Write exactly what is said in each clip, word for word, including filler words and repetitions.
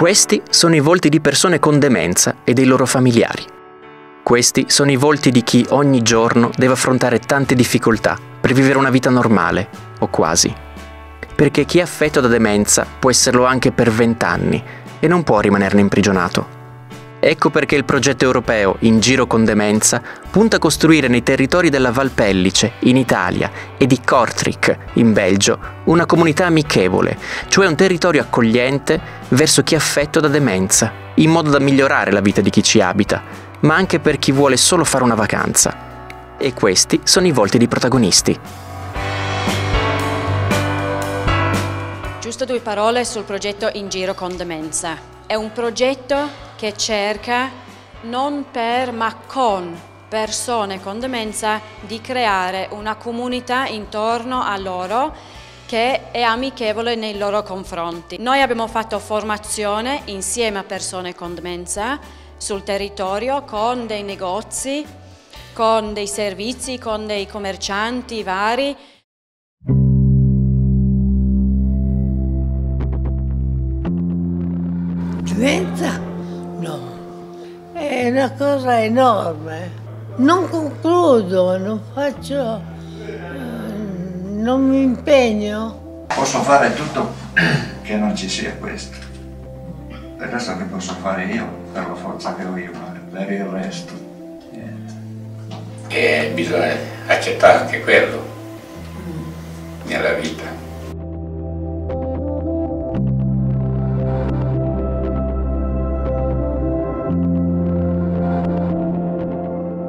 Questi sono i volti di persone con demenza e dei loro familiari. Questi sono i volti di chi ogni giorno deve affrontare tante difficoltà per vivere una vita normale, o quasi. Perché chi è affetto da demenza può esserlo anche per vent'anni e non può rimanerne imprigionato. Ecco perché il progetto europeo In Giro con Demenza punta a costruire nei territori della Val Pellice, in Italia, e di Kortrick, in Belgio, una comunità amichevole, cioè un territorio accogliente verso chi è affetto da demenza, in modo da migliorare la vita di chi ci abita, ma anche per chi vuole solo fare una vacanza. E questi sono i volti dei protagonisti. Giusto due parole sul progetto In Giro con Demenza. È un progetto che cerca, non per ma con persone con demenza, di creare una comunità intorno a loro che è amichevole nei loro confronti. Noi abbiamo fatto formazione insieme a persone con demenza sul territorio, con dei negozi, con dei servizi, con dei commercianti vari. Demenza? No, è una cosa enorme. Non concludo, non faccio, non mi impegno. Posso fare tutto che non ci sia questo. Per questo che posso fare io, per la forza che ho io, per il resto. Niente. E bisogna accettare anche quello nella vita.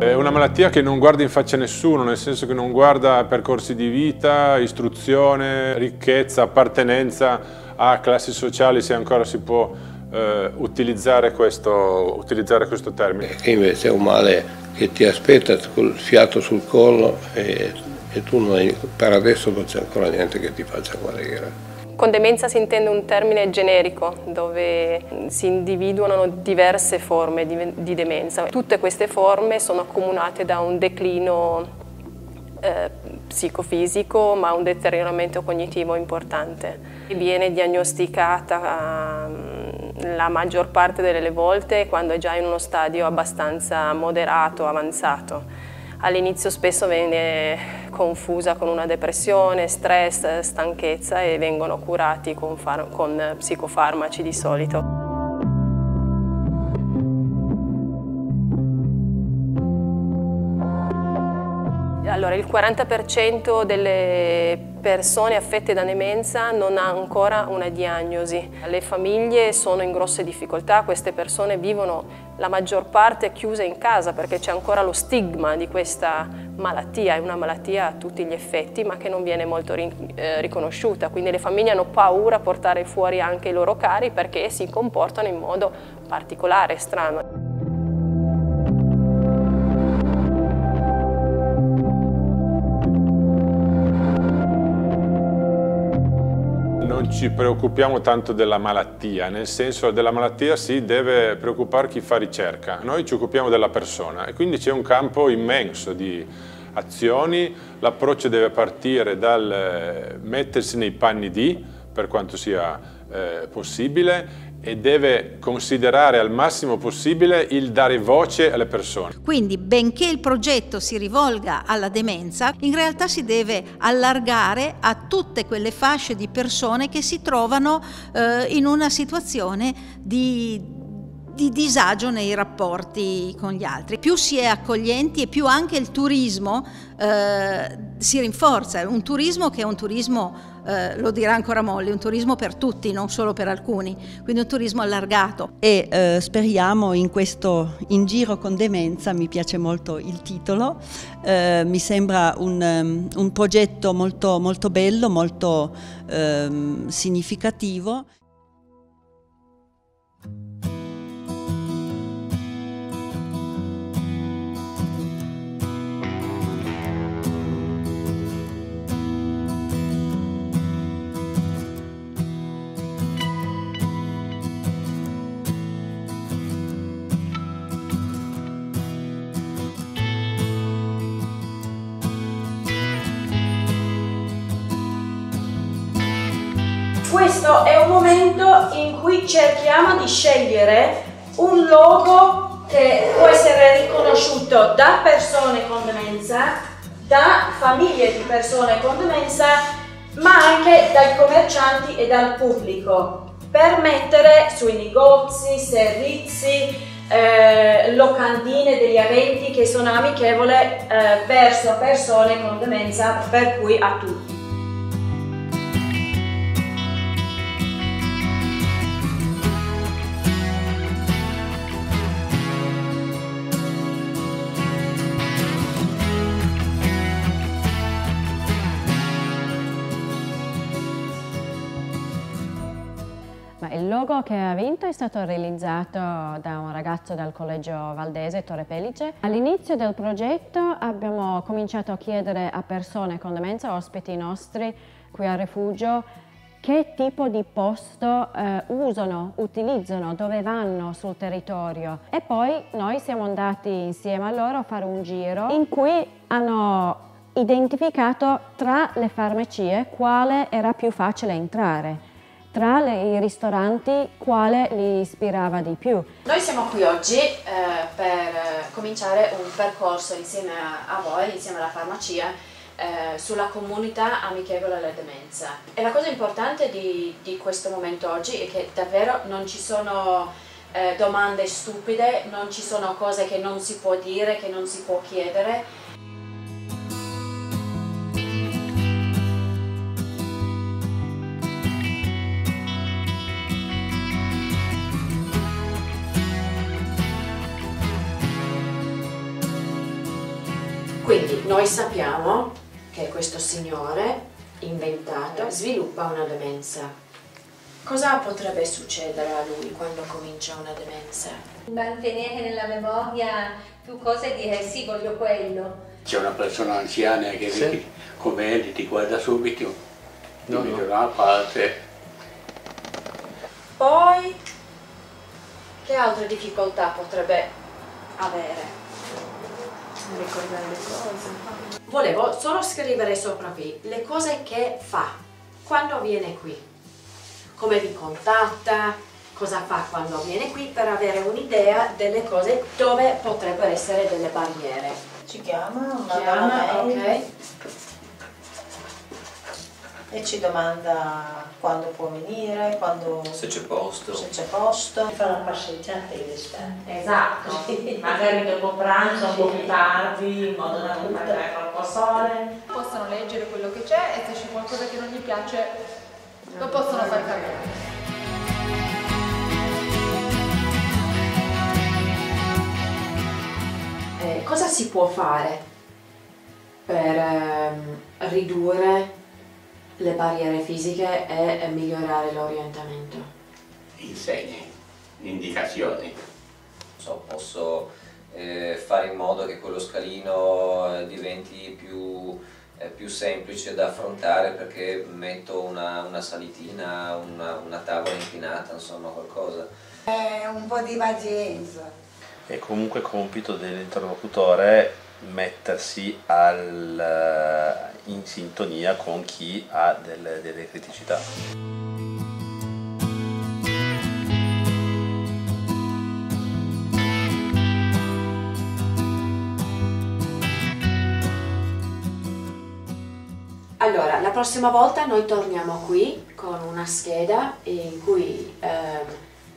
È una malattia che non guarda in faccia a nessuno, nel senso che non guarda percorsi di vita, istruzione, ricchezza, appartenenza a classi sociali, se ancora si può eh, utilizzare, questo, utilizzare questo termine. E invece è un male che ti aspetta col fiato sul collo e, e tu non hai, per adesso non c'è ancora niente che ti faccia guarire. Con demenza si intende un termine generico dove si individuano diverse forme di, di demenza. Tutte queste forme sono accomunate da un declino eh, psicofisico, ma un deterioramento cognitivo importante. Viene diagnosticata eh, la maggior parte delle volte quando è già in uno stadio abbastanza moderato, avanzato. All'inizio spesso viene confusa con una depressione, stress, stanchezza e vengono curati con, con psicofarmaci di solito. Allora, il quaranta per cento delle persone affette da demenza non ha ancora una diagnosi. Le famiglie sono in grosse difficoltà, queste persone vivono la maggior parte chiuse in casa perché c'è ancora lo stigma di questa malattia, è una malattia a tutti gli effetti ma che non viene molto riconosciuta, quindi le famiglie hanno paura a portare fuori anche i loro cari perché si comportano in modo particolare, strano. Ci preoccupiamo tanto della malattia, nel senso della malattia si deve preoccupare chi fa ricerca, noi ci occupiamo della persona e quindi c'è un campo immenso di azioni, l'approccio deve partire dal mettersi nei panni di, per quanto sia eh, possibile, e deve considerare al massimo possibile il dare voce alle persone. Quindi, benché il progetto si rivolga alla demenza, in realtà si deve allargare a tutte quelle fasce di persone che si trovano eh, in una situazione di, di disagio nei rapporti con gli altri. Più si è accoglienti e più anche il turismo eh, si rinforza, un turismo che è un turismo Eh, lo dirà ancora Molly, un turismo per tutti, non solo per alcuni, quindi un turismo allargato. E eh, speriamo in questo In Giro con Demenza, mi piace molto il titolo, eh, mi sembra un, um, un progetto molto, molto bello, molto um, significativo. Questo è un momento in cui cui cerchiamo di scegliere un logo che può essere riconosciuto da persone con demenza, da famiglie di persone con demenza, ma anche dai commercianti e dal pubblico, per mettere sui negozi, servizi, eh, locandine, degli eventi che sono amichevoli eh, verso persone con demenza, per cui a tutti. Il logo che ha vinto è stato realizzato da un ragazzo dal Collegio Valdese, Torre Pellice. All'inizio del progetto abbiamo cominciato a chiedere a persone con demenza, ospiti nostri qui al rifugio, che tipo di posto eh, usano, utilizzano, dove vanno sul territorio. E poi noi siamo andati insieme a loro a fare un giro in cui hanno identificato tra le farmacie quale era più facile entrare, tra le, i ristoranti quale li ispirava di più. Noi siamo qui oggi eh, per cominciare un percorso insieme a, a voi, insieme alla farmacia, eh, sulla comunità amichevole alla demenza. E la cosa importante di, di questo momento oggi è che davvero non ci sono eh, domande stupide, non ci sono cose che non si può dire, che non si può chiedere. Quindi noi sappiamo che questo signore inventato sviluppa una demenza. Cosa potrebbe succedere a lui quando comincia una demenza? Mantenere nella memoria più cose e dire sì, voglio quello. C'è una persona anziana che sì, vedi come Eli, ti guarda subito, ti no, vede no. una parte. Poi che altre difficoltà potrebbe avere? Ricordare le cose. Volevo solo scrivere sopra qui le cose che fa quando viene qui, come vi contatta, cosa fa quando viene qui, per avere un'idea delle cose dove potrebbero essere delle barriere. Ci chiama, chiama ok, e ci domanda quando può venire, quando, se c'è posto, se c'è posto, fa una passeggiata in estate. Esatto, magari dopo pranzo, un po' più tardi, in modo da non perdere troppo sole. Possono leggere quello che c'è e se c'è qualcosa che non gli piace lo possono far capire. Eh, cosa si può fare per ehm, ridurre le barriere fisiche e migliorare l'orientamento? Insegni, indicazioni. So, posso eh, fare in modo che quello scalino diventi più, eh, più semplice da affrontare, perché metto una, una salitina, una, una tavola inclinata, insomma qualcosa. È un po' di pazienza. È comunque compito dell'interlocutore mettersi al... in sintonia con chi ha delle, delle criticità. Allora, la prossima volta noi torniamo qui con una scheda in cui eh,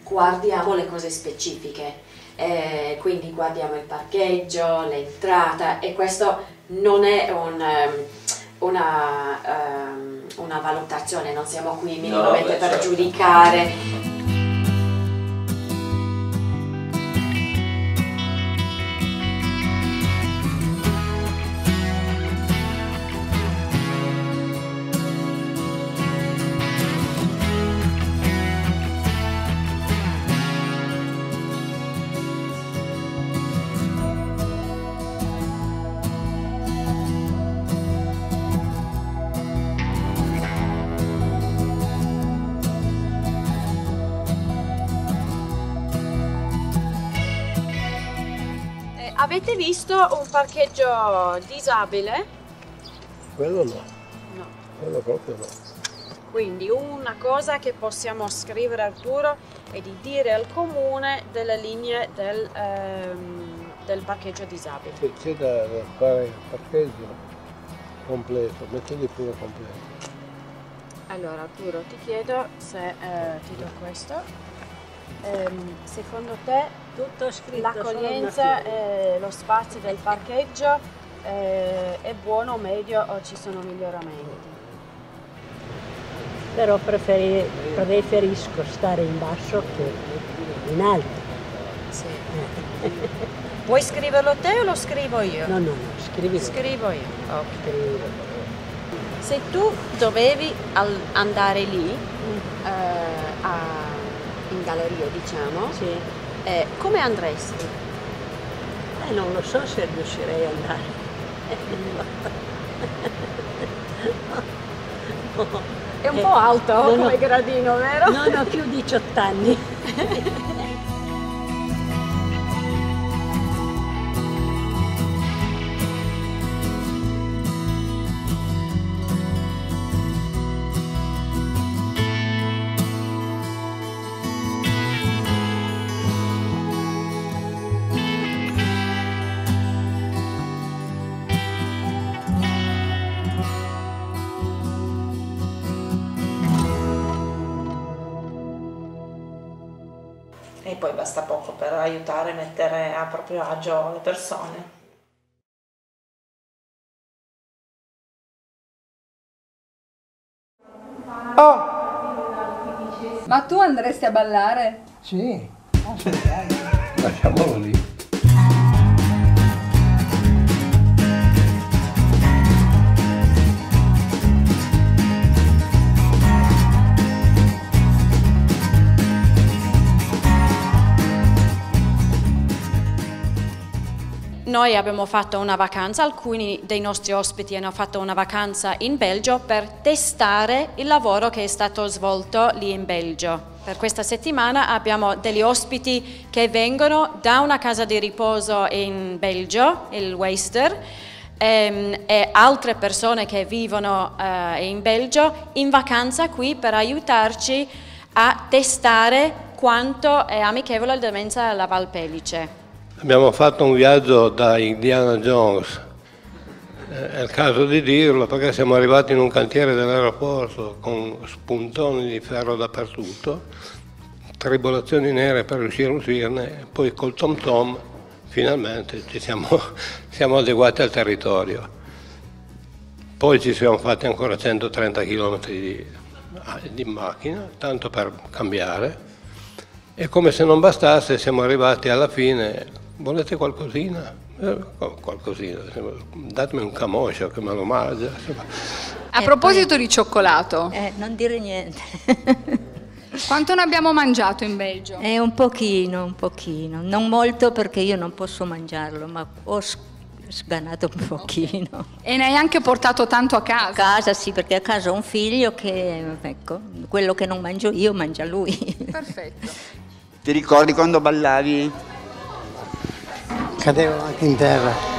guardiamo le cose specifiche. Eh, quindi guardiamo il parcheggio, l'entrata, e questo non è un... Um, Una, um, una valutazione, non siamo qui minimamente no, beh, per certo. giudicare. Avete visto un parcheggio disabile? Quello no. No. Quello proprio no. Quindi una cosa che possiamo scrivere a Arturo è di dire al comune delle linee del, ehm, del parcheggio disabile. Se c'è da fare il parcheggio completo, mettili pure completo. Allora Arturo, ti chiedo se eh, ti do questo. Ehm, secondo te l'accoglienza e lo spazio del parcheggio eh, è buono o meglio o ci sono miglioramenti? Però preferi, preferisco stare in basso che in alto. Sì. Vuoi scriverlo te o lo scrivo io? No, no, no, scrivi. Scrivo io. Okay. Se tu dovevi andare lì, mm. eh, a, in galleria, diciamo, sì. eh, come andresti? Eh, non lo so se riuscirei ad andare. No. No. È un eh, po' alto no, come no, gradino, vero? No, no, più diciotto anni. E poi basta poco per aiutare a mettere a proprio agio le persone. Oh! Ma tu andresti a ballare? Sì, lasciamolo lì. Noi abbiamo fatto una vacanza, alcuni dei nostri ospiti hanno fatto una vacanza in Belgio per testare il lavoro che è stato svolto lì in Belgio. Per questa settimana abbiamo degli ospiti che vengono da una casa di riposo in Belgio, il Wester, e, e altre persone che vivono uh, in Belgio in vacanza qui per aiutarci a testare quanto è amichevole la demenza alla Val Pellice. Abbiamo fatto un viaggio da Indiana Jones, è il caso di dirlo perché siamo arrivati in un cantiere dell'aeroporto con spuntoni di ferro dappertutto, tribolazioni nere per riuscire a uscirne, poi col TomTom finalmente ci siamo, siamo adeguati al territorio. Poi ci siamo fatti ancora centotrenta chilometri di, di macchina, tanto per cambiare. E come se non bastasse siamo arrivati alla fine. Volete qualcosina? Eh, qualcosina, datemi un camoscio che me lo mangia. A proposito di cioccolato. Eh, non dire niente. Quanto ne abbiamo mangiato in Belgio? Eh, un pochino, un pochino. Non molto perché io non posso mangiarlo, ma ho sganato un pochino. Okay. E ne hai anche portato tanto a casa? A casa sì, perché a casa ho un figlio che, ecco, quello che non mangio io mangia lui. Perfetto. Ti ricordi quando ballavi? Cadevano anche in terra.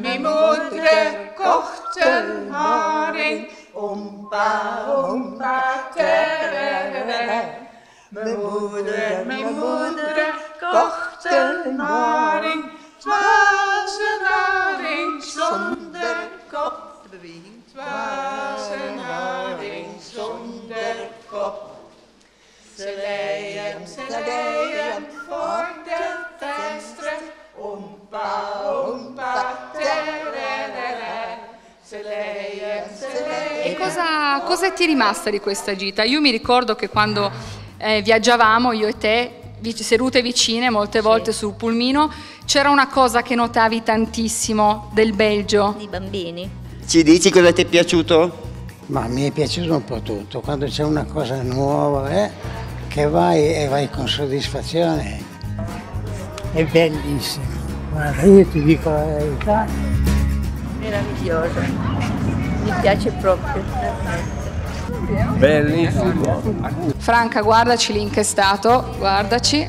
Mijn moeder kocht een haring, ompa, ompa, tererere. Mijn moeder, mijn moeder kocht een haring, het was een haring zonder kop. Het was een haring zonder kop. Ze lei hem, ze lei hem voor de venster, ompa, ompa. E cosa, cosa ti è rimasta di questa gita? Io mi ricordo che quando eh, viaggiavamo io e te, sedute vicine molte volte sì. Sul pulmino, c'era una cosa che notavi tantissimo del Belgio. I bambini. Ci dici cosa ti è piaciuto? Ma mi è piaciuto un po' tutto, quando c'è una cosa nuova eh, che vai e vai con soddisfazione. È bellissimo, guarda, io ti dico la verità. Meraviglioso, mi piace proprio. Bellissimo. Franca, guardaci lì in che stato, guardaci,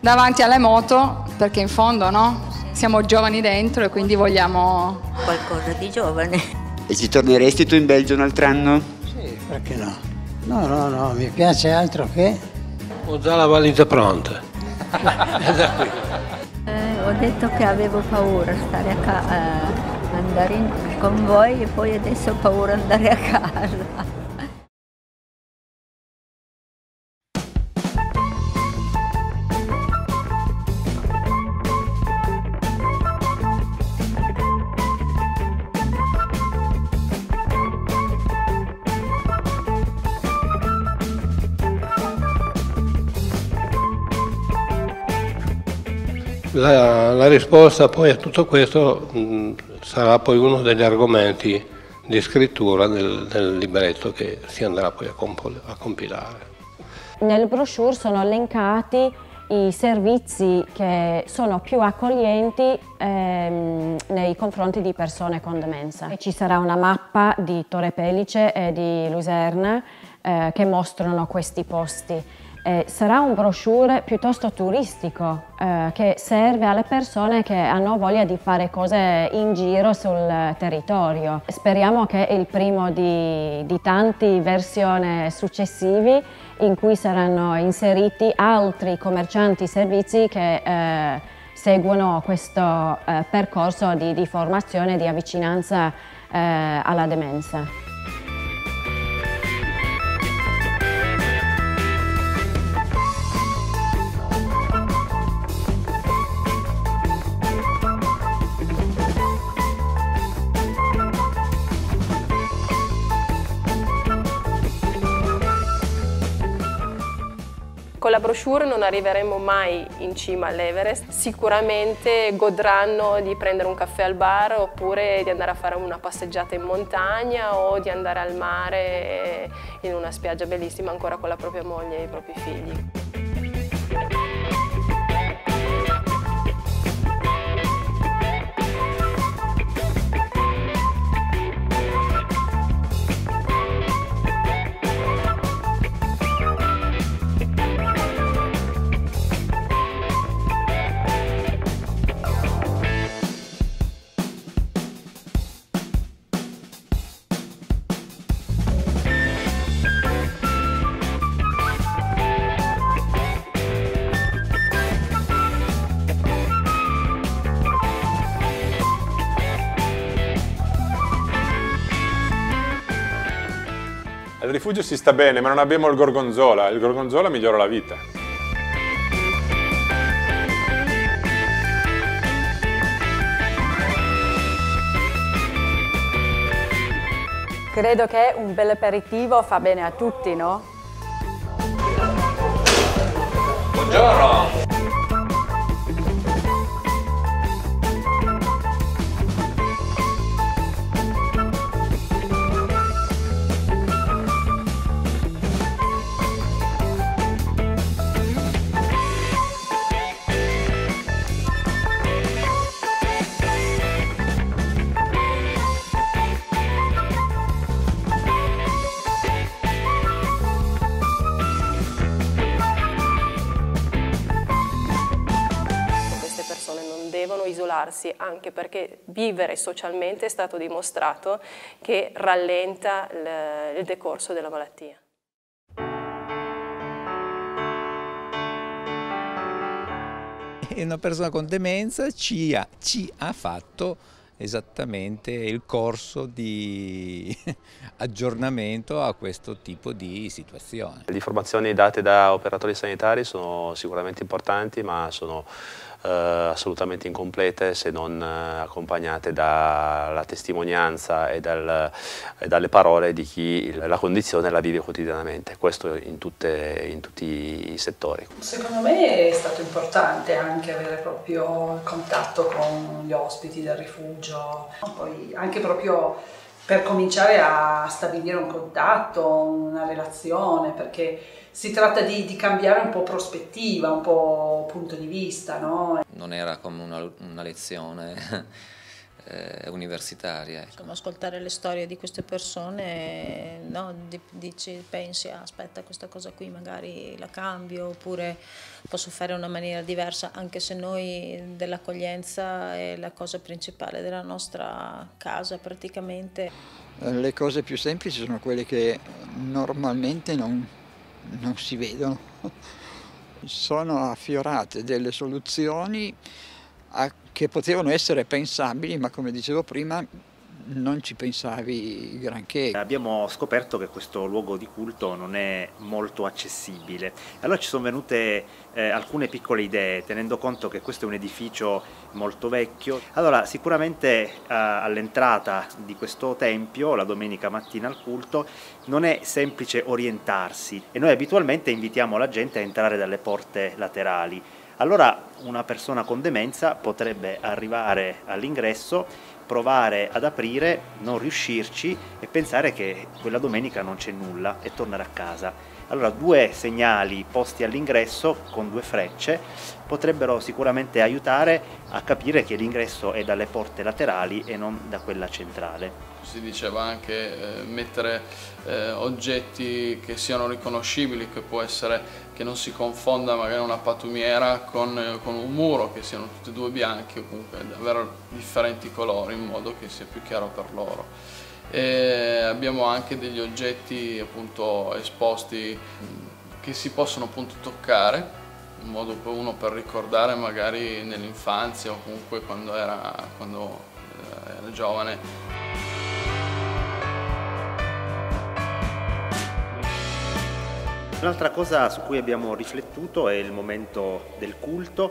davanti alle moto, perché in fondo no? Siamo giovani dentro e quindi vogliamo qualcosa di giovane. E ci torneresti tu in Belgio un altro anno? Sì, perché no? No, no, no, mi piace altro che... Ho già la valigia pronta. eh, ho detto che avevo paura stare a casa, eh, andare in, con voi e poi adesso ho paura di andare a casa. La, la risposta poi a tutto questo mh, sarà poi uno degli argomenti di scrittura del, del libretto che si andrà poi a, comp- a compilare. Nel brochure sono elencati i servizi che sono più accoglienti ehm, nei confronti di persone con demenza. E ci sarà una mappa di Torre Pellice e di Luserna eh, che mostrano questi posti. Eh, sarà un brochure piuttosto turistico eh, che serve alle persone che hanno voglia di fare cose in giro sul territorio. Speriamo che il primo di, di tanti versioni successivi in cui saranno inseriti altri commercianti e servizi che eh, seguono questo eh, percorso di, di formazione e di avvicinanza eh, alla demenza. Con la brochure non arriveremo mai in cima all'Everest, sicuramente godranno di prendere un caffè al bar oppure di andare a fare una passeggiata in montagna o di andare al mare in una spiaggia bellissima ancora con la propria moglie e i propri figli. Al rifugio si sta bene, ma non abbiamo il gorgonzola. Il gorgonzola migliora la vita. Credo che un bel aperitivo fa bene a tutti, no? Buongiorno! Isolarsi, anche perché vivere socialmente è stato dimostrato che rallenta il decorso della malattia. Una persona con demenza ci ha, ci ha fatto esattamente il corso di aggiornamento a questo tipo di situazione. Le informazioni date da operatori sanitari sono sicuramente importanti, ma sono eh, assolutamente incomplete se non accompagnate dalla testimonianza e, dal, e dalle parole di chi la condizione la vive quotidianamente, questo in, tutte, in tutti i settori. Secondo me è stato importante anche avere proprio il contatto con gli ospiti del rifugio. Poi anche proprio per cominciare a stabilire un contatto, una relazione, perché si tratta di, di cambiare un po' prospettiva, un po' punto di vista, no? Non era come una, una lezione eh, universitaria. Ecco. Come ascoltare le storie di queste persone, no? Dici, pensi, ah, aspetta, questa cosa qui magari la cambio, oppure posso fare in una maniera diversa, anche se noi dell'accoglienza è la cosa principale della nostra casa praticamente. Le cose più semplici sono quelle che normalmente non, non si vedono. Sono affiorate delle soluzioni a, che potevano essere pensabili, ma come dicevo prima non ci pensavi granché. Abbiamo scoperto che questo luogo di culto non è molto accessibile. Allora ci sono venute eh, alcune piccole idee, tenendo conto che questo è un edificio molto vecchio. Allora sicuramente eh, all'entrata di questo tempio, la domenica mattina al culto, non è semplice orientarsi e noi abitualmente invitiamo la gente a entrare dalle porte laterali. Allora una persona con demenza potrebbe arrivare all'ingresso, provare ad aprire, non riuscirci e pensare che quella domenica non c'è nulla e tornare a casa. Allora due segnali posti all'ingresso con due frecce potrebbero sicuramente aiutare a capire che l'ingresso è dalle porte laterali e non da quella centrale. Si diceva anche eh, mettere eh, oggetti che siano riconoscibili, che può essere che non si confonda magari una patumiera con, eh, con un muro, che siano tutti e due bianchi o comunque davvero differenti colori in modo che sia più chiaro per loro. E abbiamo anche degli oggetti appunto esposti che si possono appunto toccare, in modo per uno per ricordare magari nell'infanzia o comunque quando era, quando era giovane. Un'altra cosa su cui abbiamo riflettuto è il momento del culto,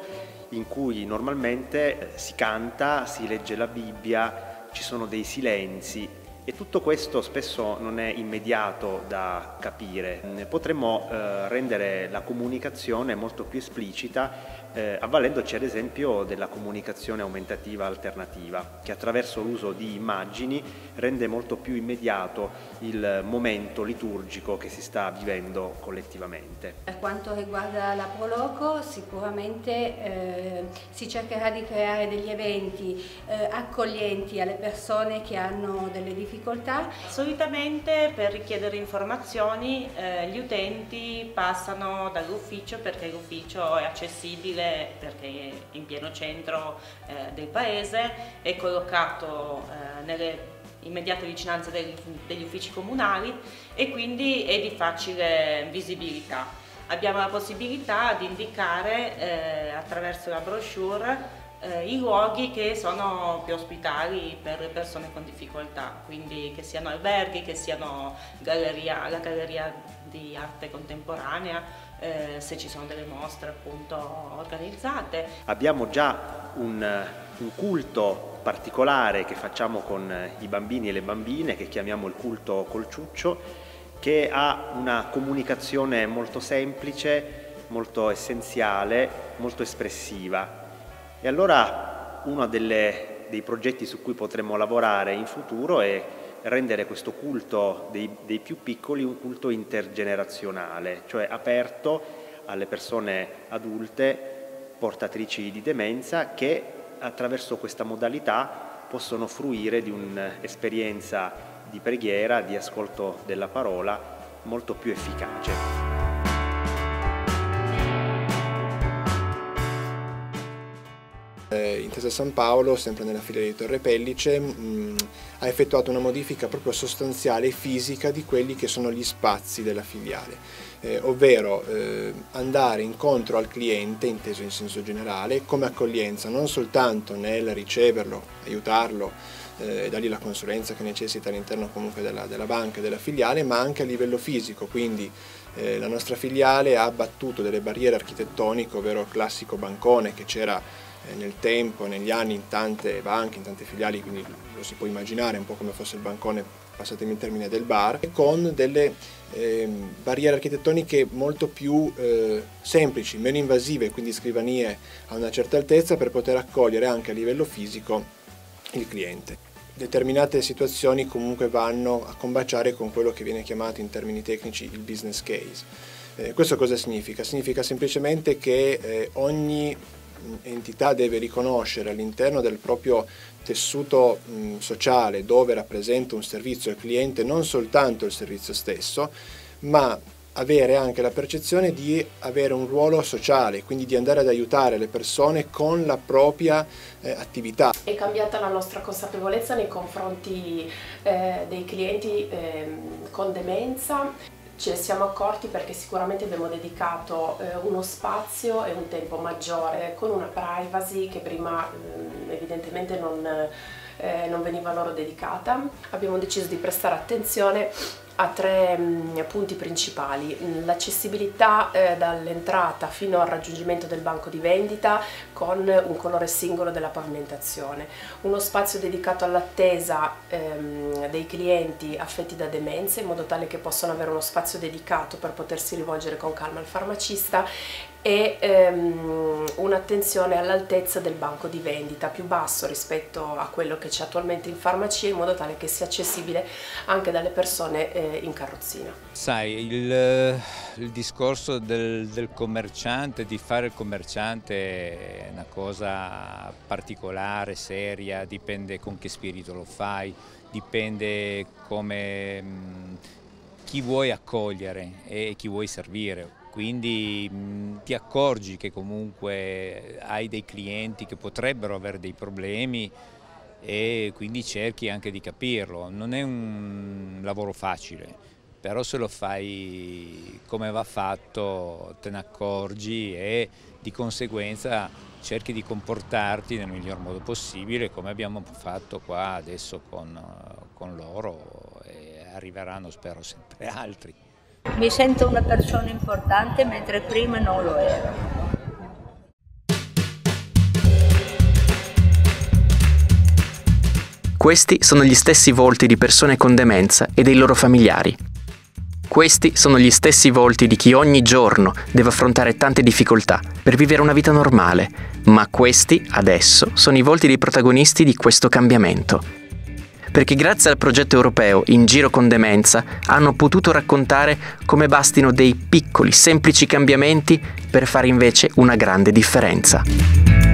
in cui normalmente si canta, si legge la Bibbia, ci sono dei silenzi. E tutto questo spesso non è immediato da capire. Potremmo eh, rendere la comunicazione molto più esplicita eh, avvalendoci ad esempio della comunicazione aumentativa alternativa, che attraverso l'uso di immagini rende molto più immediato il momento liturgico che si sta vivendo collettivamente. Per quanto riguarda la Pro Loco, sicuramente eh, si cercherà di creare degli eventi eh, accoglienti alle persone che hanno delle difficoltà. Solitamente per richiedere informazioni eh, gli utenti passano dall'ufficio, perché l'ufficio è accessibile, perché è in pieno centro eh, del paese, è collocato eh, nelle immediate vicinanze del, degli uffici comunali e quindi è di facile visibilità. Abbiamo la possibilità di indicare eh, attraverso la brochure Eh, i luoghi che sono più ospitali per le persone con difficoltà, quindi che siano alberghi, che siano galleria, la galleria di arte contemporanea, eh, se ci sono delle mostre appunto organizzate. Abbiamo già un, un culto particolare che facciamo con i bambini e le bambine, che chiamiamo il culto col ciuccio, che ha una comunicazione molto semplice, molto essenziale, molto espressiva. E allora uno delle, dei progetti su cui potremmo lavorare in futuro è rendere questo culto dei, dei più piccoli un culto intergenerazionale, cioè aperto alle persone adulte portatrici di demenza, che attraverso questa modalità possono fruire di un'esperienza di preghiera, di ascolto della parola molto più efficace. Intesa San Paolo, sempre nella filiale di Torre Pellice, mh, ha effettuato una modifica proprio sostanziale e fisica di quelli che sono gli spazi della filiale, eh, ovvero eh, andare incontro al cliente, inteso in senso generale, come accoglienza, non soltanto nel riceverlo, aiutarlo eh, e dargli la consulenza che necessita all'interno comunque della, della banca e della filiale, ma anche a livello fisico, quindi eh, la nostra filiale ha abbattuto delle barriere architettoniche, ovvero il classico bancone che c'era nel tempo, negli anni, in tante banche, in tante filiali, quindi lo si può immaginare un po' come fosse il bancone, passatemi il termine, del bar, con delle eh, barriere architettoniche molto più eh, semplici, meno invasive, quindi scrivanie a una certa altezza per poter accogliere anche a livello fisico il cliente. determinate situazioni comunque vanno a combaciare con quello che viene chiamato in termini tecnici il business case. Eh, questo cosa significa? Significa semplicemente che eh, ogni entità deve riconoscere all'interno del proprio tessuto mh, sociale, dove rappresenta un servizio al cliente, non soltanto il servizio stesso, ma avere anche la percezione di avere un ruolo sociale, quindi di andare ad aiutare le persone con la propria eh, attività. È cambiata la nostra consapevolezza nei confronti eh, dei clienti eh, con demenza. Ce ne siamo accorti perché sicuramente abbiamo dedicato eh, uno spazio e un tempo maggiore, con una privacy che prima eh, evidentemente non, eh, non veniva loro dedicata. Abbiamo deciso di prestare attenzione a tre mh, punti principali: l'accessibilità eh, dall'entrata fino al raggiungimento del banco di vendita con un colore singolo della pavimentazione, uno spazio dedicato all'attesa ehm, dei clienti affetti da demenze, in modo tale che possano avere uno spazio dedicato per potersi rivolgere con calma al farmacista, e ehm, un'attenzione all'altezza del banco di vendita, più basso rispetto a quello che c'è attualmente in farmacia, in modo tale che sia accessibile anche dalle persone eh, in carrozzina. Sai, il, il discorso del, del commerciante, di fare il commerciante è una cosa particolare, seria, dipende con che spirito lo fai, dipende come, mh, chi vuoi accogliere e chi vuoi servire. Quindi mh, ti accorgi che comunque hai dei clienti che potrebbero avere dei problemi e quindi cerchi anche di capirlo. Non è un lavoro facile, però se lo fai come va fatto te ne accorgi e di conseguenza cerchi di comportarti nel miglior modo possibile, come abbiamo fatto qua adesso con, con loro, e arriveranno spero sempre altri. Mi sento una persona importante, mentre prima non lo ero. Questi sono gli stessi volti di persone con demenza e dei loro familiari. Questi sono gli stessi volti di chi ogni giorno deve affrontare tante difficoltà per vivere una vita normale, ma questi, adesso, sono i volti dei protagonisti di questo cambiamento. Perché grazie al progetto europeo In Giro con Demenza hanno potuto raccontare come bastino dei piccoli, semplici cambiamenti per fare invece una grande differenza.